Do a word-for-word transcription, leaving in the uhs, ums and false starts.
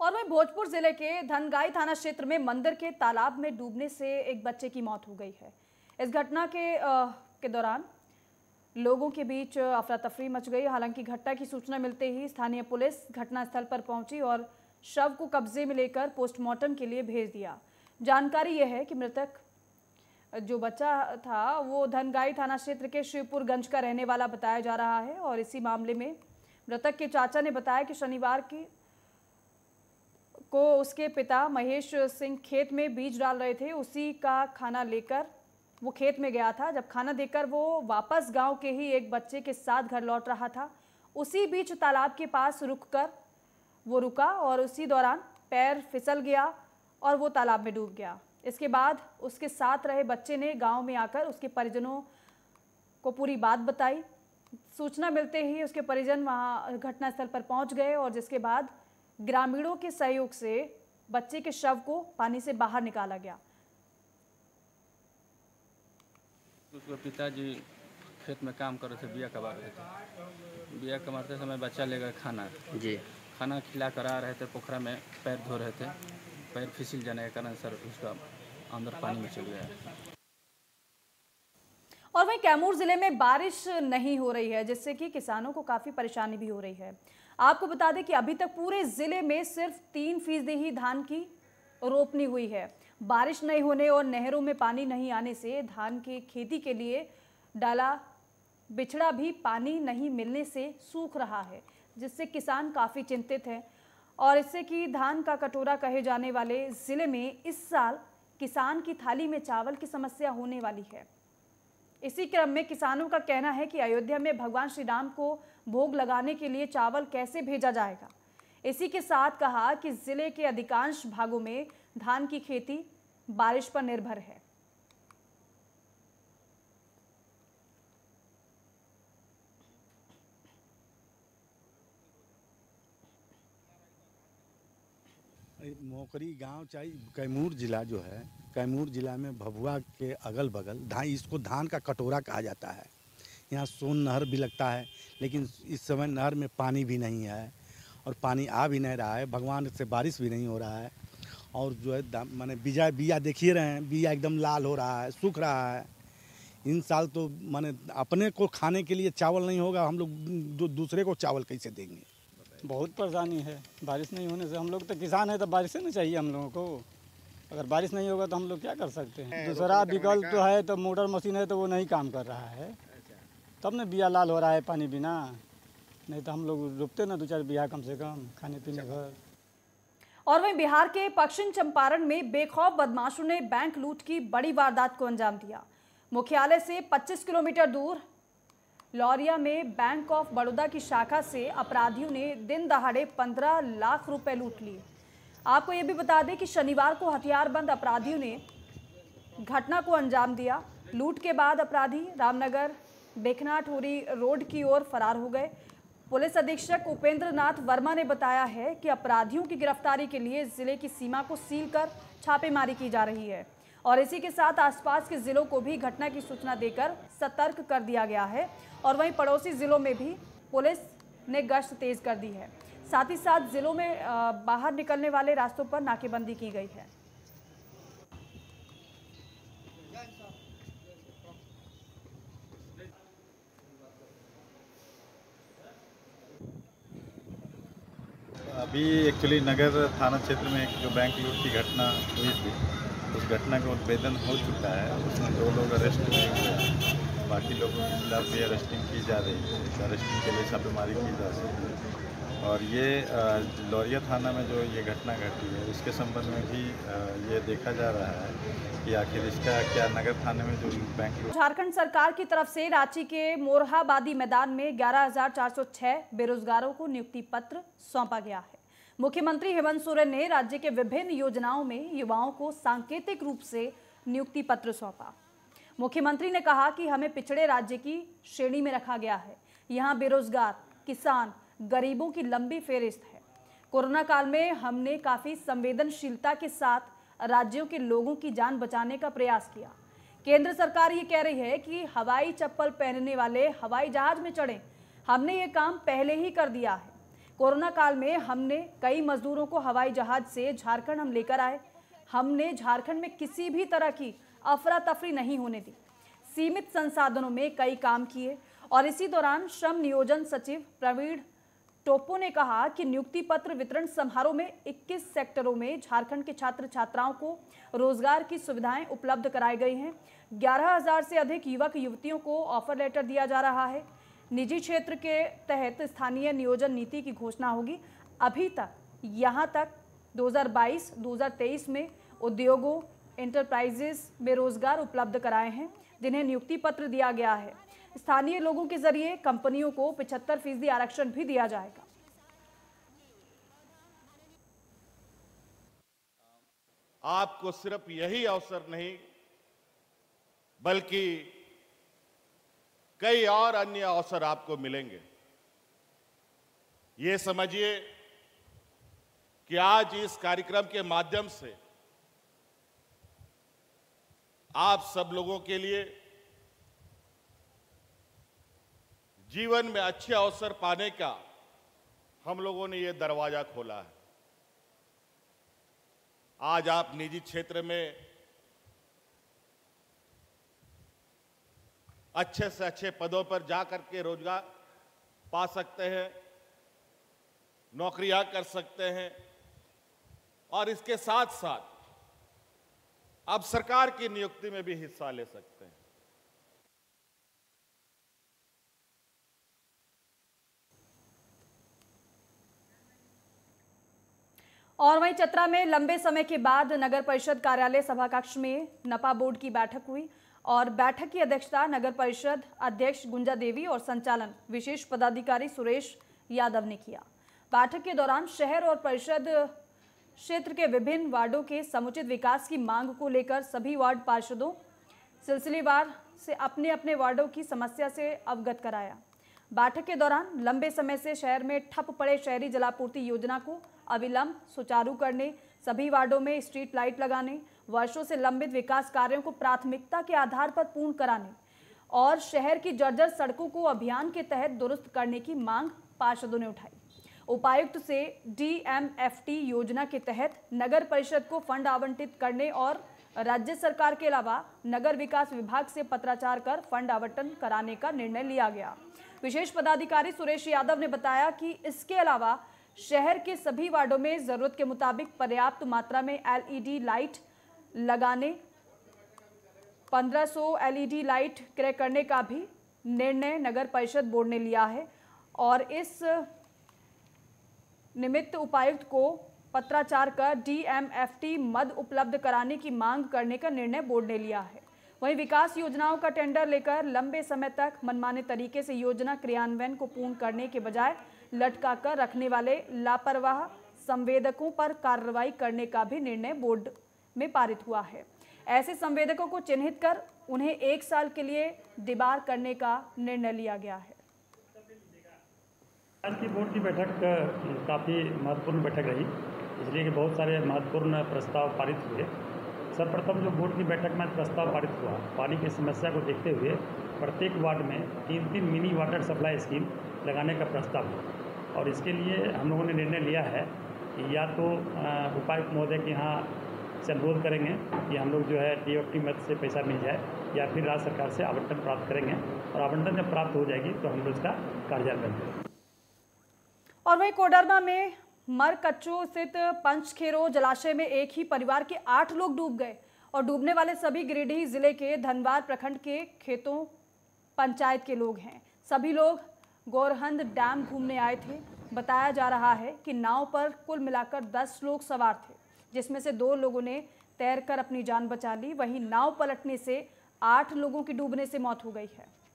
और वहीं भोजपुर जिले के धनगाई थाना क्षेत्र में मंदिर के तालाब में डूबने से एक बच्चे की मौत हो गई है। इस घटना के आ, के दौरान लोगों के बीच अफरा तफरी मच गई। हालांकि घटना की सूचना मिलते ही स्थानीय पुलिस घटनास्थल पर पहुंची और शव को कब्जे में लेकर पोस्टमार्टम के लिए भेज दिया। जानकारी यह है कि मृतक जो बच्चा था वो धनगाई थाना क्षेत्र के शिवपुरगंज का रहने वाला बताया जा रहा है। और इसी मामले में मृतक के चाचा ने बताया कि शनिवार की को उसके पिता महेश सिंह खेत में बीज डाल रहे थे, उसी का खाना लेकर वो खेत में गया था। जब खाना देकर वो वापस गांव के ही एक बच्चे के साथ घर लौट रहा था, उसी बीच तालाब के पास रुककर वो रुका और उसी दौरान पैर फिसल गया और वो तालाब में डूब गया। इसके बाद उसके साथ रहे बच्चे ने गांव में आकर उसके परिजनों को पूरी बात बताई। सूचना मिलते ही उसके परिजन वहां घटनास्थल पर पहुंच गए और जिसके बाद ग्रामीणों के सहयोग से बच्चे के शव को पानी से बाहर निकाला गया। उसके पिताजी खेत में काम कर रहे थे, बिया कमा रहे थे। बिया कमाते समय बच्चा ले गए खाना जी खाना खिला कर आ रहे थे, पोखरा में पैर धो रहे थे। पैर फिसल जाने के कारण सर उसका अंदर पानी में चल गया। और वहीं कैमूर जिले में बारिश नहीं हो रही है, जिससे कि किसानों को काफी परेशानी भी हो रही है। आपको बता दें कि अभी तक पूरे जिले में सिर्फ तीन फीसदी ही धान की रोपनी हुई है। बारिश नहीं होने और नहरों में पानी नहीं आने से धान की खेती के लिए डाला बिछड़ा भी पानी नहीं मिलने से सूख रहा है, जिससे किसान काफ़ी चिंतित हैं। और इससे कि धान का कटोरा कहे जाने वाले ज़िले में इस साल किसान की थाली में चावल की समस्या होने वाली है। इसी क्रम में किसानों का कहना है कि अयोध्या में भगवान श्री राम को भोग लगाने के लिए चावल कैसे भेजा जाएगा। इसी के साथ कहा कि जिले के अधिकांश भागों में धान की खेती बारिश पर निर्भर है। मोकरी गांव चाहे कैमूर जिला जो है, कैमूर जिला में भभुआ के अगल बगल धान, इसको धान का कटोरा कहा जाता है। यहाँ सोन नहर भी लगता है, लेकिन इस समय नहर में पानी भी नहीं है और पानी आ भी नहीं रहा है। भगवान से बारिश भी नहीं हो रहा है। और जो है माने बीजा बिया देख ही रहे हैं, बिया एकदम लाल हो रहा है, सूख रहा है। इन साल तो माने अपने को खाने के लिए चावल नहीं होगा, हम लोग दू, दूसरे को चावल कैसे देंगे। बहुत परेशानी है बारिश नहीं होने से। हम लोग तो किसान है तो बारिश नहीं चाहिए हम लोगों को। अगर बारिश नहीं होगा तो हम लोग क्या कर सकते हैं। दूसरा विकल्प तो है तो मोटर मशीन है तो वो नहीं काम कर रहा है, तब ना बिया लाल हो रहा है पानी बिना। नहीं तो हम लोग रोपते ना दो चार बिया कम से कम खाने पीने घर। और वहीं बिहार के पश्चिम चंपारण में बेखौफ बदमाशों ने बैंक लूट की बड़ी वारदात को अंजाम दिया। मुख्यालय से पच्चीस किलोमीटर दूर लौरिया में बैंक ऑफ बड़ौदा की शाखा से अपराधियों ने दिन दहाड़े पंद्रह लाख रुपए लूट लिए। आपको ये भी बता दें कि शनिवार को हथियारबंद अपराधियों ने घटना को अंजाम दिया। लूट के बाद अपराधी रामनगर बेखनाथूरी रोड की ओर फरार हो गए। पुलिस अधीक्षक उपेंद्र नाथ वर्मा ने बताया है कि अपराधियों की गिरफ्तारी के लिए जिले की सीमा को सील कर छापेमारी की जा रही है। और इसी के साथ आसपास के जिलों को भी घटना की सूचना देकर सतर्क कर दिया गया है। और वहीं पड़ोसी जिलों में भी पुलिस ने गश्त तेज कर दी है। साथ ही साथ जिलों में बाहर निकलने वाले रास्तों पर नाकेबंदी की गई है। अभी एक्चुअली नगर थाना क्षेत्र में एक जो बैंक लूट की घटना हुई थी, उस घटना का उद्भेदन हो चुका है। उसमें दो लोग अरेस्ट हुए हैं, बाकी लोगों के खिलाफ भी अरेस्टिंग की जा रही है। इस अरेस्टिंग के लिए छापेमारी की जा सकती है। और ये लौरिया थाना में जो ये घटना घटी है, इसके संबंध में भी ये देखा जा रहा है कि आखिर इसका क्या नगर थाने में जो बैंक लूट। झारखंड सरकार की तरफ से रांची के मोरहाबादी मैदान में ग्यारह हजार चार सौ छह बेरोजगारों को नियुक्ति पत्र सौंपा गया है। मुख्यमंत्री हेमंत सोरेन ने राज्य के विभिन्न योजनाओं में युवाओं को सांकेतिक रूप से नियुक्ति पत्र सौंपा। मुख्यमंत्री ने कहा कि हमें पिछड़े राज्य की श्रेणी में रखा गया है। यहाँ बेरोजगार, किसान, गरीबों की लंबी फेरिस्त है। कोरोना काल में हमने काफी संवेदनशीलता के साथ राज्यों के लोगों की जान बचाने का प्रयास किया। केंद्र सरकार ये कह रही है कि हवाई चप्पल पहनने वाले हवाई जहाज में चढ़ें। हमने ये काम पहले ही कर दिया है। कोरोना काल में हमने कई मजदूरों को हवाई जहाज से झारखंड हम लेकर आए। हमने झारखंड में किसी भी तरह की अफरा तफरी नहीं होने दी। सीमित संसाधनों में कई काम किए और इसी दौरान श्रम नियोजन सचिव प्रवीण टोपो ने कहा कि नियुक्ति पत्र वितरण समारोह में इक्कीस सेक्टरों में झारखंड के छात्र छात्राओं को रोजगार की सुविधाएं उपलब्ध कराई गई हैं। ग्यारह हजार से अधिक युवक युवतियों को ऑफर लेटर दिया जा रहा है। निजी क्षेत्र के तहत स्थानीय नियोजन नीति की घोषणा होगी। अभी तक यहां तक दो हज़ार बाईस दो हज़ार तेईस में उद्योगों इंटरप्राइजेस में रोजगार उपलब्ध कराए हैं जिन्हें नियुक्ति पत्र दिया गया है। स्थानीय लोगों के जरिए कंपनियों को पचहत्तर फीसदी आरक्षण भी दिया जाएगा। आपको सिर्फ यही अवसर नहीं बल्कि कई और अन्य अवसर आपको मिलेंगे। ये समझिए कि आज इस कार्यक्रम के माध्यम से आप सब लोगों के लिए जीवन में अच्छे अवसर पाने का हम लोगों ने ये दरवाजा खोला है। आज आप निजी क्षेत्र में अच्छे से अच्छे पदों पर जा करके रोजगार पा सकते हैं, नौकरियां कर सकते हैं और इसके साथ साथ आप सरकार की नियुक्ति में भी हिस्सा ले सकते हैं। और वहीं चतरा में लंबे समय के बाद नगर परिषद कार्यालय सभाकक्ष में नपा बोर्ड की बैठक हुई और बैठक की अध्यक्षता नगर परिषद अध्यक्ष गुंजा देवी और संचालन विशेष पदाधिकारी सुरेश यादव ने किया। बैठक के दौरान शहर और परिषद क्षेत्र के विभिन्न वार्डों के समुचित विकास की मांग को लेकर सभी वार्ड पार्षदों सिलसिलेवार से अपने अपने वार्डों की समस्या से अवगत कराया। बैठक के दौरान लंबे समय से शहर में ठप पड़े शहरी जलापूर्ति योजना को अविलंब सुचारू करने, सभी वार्डों में स्ट्रीट लाइट लगाने, वर्षों से लंबित विकास कार्यों को प्राथमिकता के आधार पर पूर्ण कराने और शहर की जर्जर सड़कों को अभियान के तहत दुरुस्त करने की मांग पार्षदों ने उठाई। उपायुक्त से डी एम एफ टी योजना के तहत नगर परिषद को फंड आवंटित करने और राज्य सरकार के अलावा नगर विकास विभाग से पत्राचार कर फंड आवंटन कराने का निर्णय लिया गया। विशेष पदाधिकारी सुरेश यादव ने बताया कि इसके अलावा शहर के सभी वार्डों में जरूरत के मुताबिक पर्याप्त मात्रा में एल ई डी लाइट लगाने, पंद्रह सौ एल ई डी लाइट क्रय करने का भी निर्णय नगर परिषद बोर्ड ने लिया है और इस निमित्त उपायुक्त को पत्राचार कर डी एम एफ टी मद उपलब्ध कराने की मांग करने का निर्णय बोर्ड ने लिया है। वहीं विकास योजनाओं का टेंडर लेकर लंबे समय तक मनमाने तरीके से योजना क्रियान्वयन को पूर्ण करने के बजाय लटका कर रखने वाले लापरवाह संवेदकों पर कार्रवाई करने का भी निर्णय बोर्ड में पारित हुआ है। ऐसे संवेदकों को चिन्हित कर उन्हें एक साल के लिए डिबार करने का निर्णय लिया गया है। आज की बोर्ड की बैठक काफ़ी महत्वपूर्ण बैठक रही, इसलिए कि बहुत सारे महत्वपूर्ण प्रस्ताव पारित हुए। सर्वप्रथम जो बोर्ड की बैठक में प्रस्ताव पारित हुआ, पानी की समस्या को देखते हुए प्रत्येक वार्ड में तीन तीन मिनी वाटर सप्लाई स्कीम लगाने का प्रस्ताव हुआ और इसके लिए हम लोगों ने निर्णय लिया है कि या तो उपायुक्त महोदय के यहाँ से अनुरोध करेंगे कि हम लोग जो है डी एफ टी मद से पैसा मिल जाए या फिर राज्य सरकार से आवंटन प्राप्त करेंगे और आवंटन जब प्राप्त हो जाएगी तो हम लोग इसका कार्यान्वयन करेंगे। और वहीं कोडरमा में मरकच्चो स्थित पंचखेरो जलाशय में एक ही परिवार के आठ लोग डूब गए और डूबने वाले सभी गिरिडीह जिले के धनवार प्रखंड के खेतों पंचायत के लोग हैं। सभी लोग गोरहंद डैम घूमने आए थे। बताया जा रहा है कि नाव पर कुल मिलाकर दस लोग सवार थे जिसमें से दो लोगों ने तैरकर अपनी जान बचा ली। वहीं नाव पलटने से आठ लोगों की डूबने से मौत हो गई है।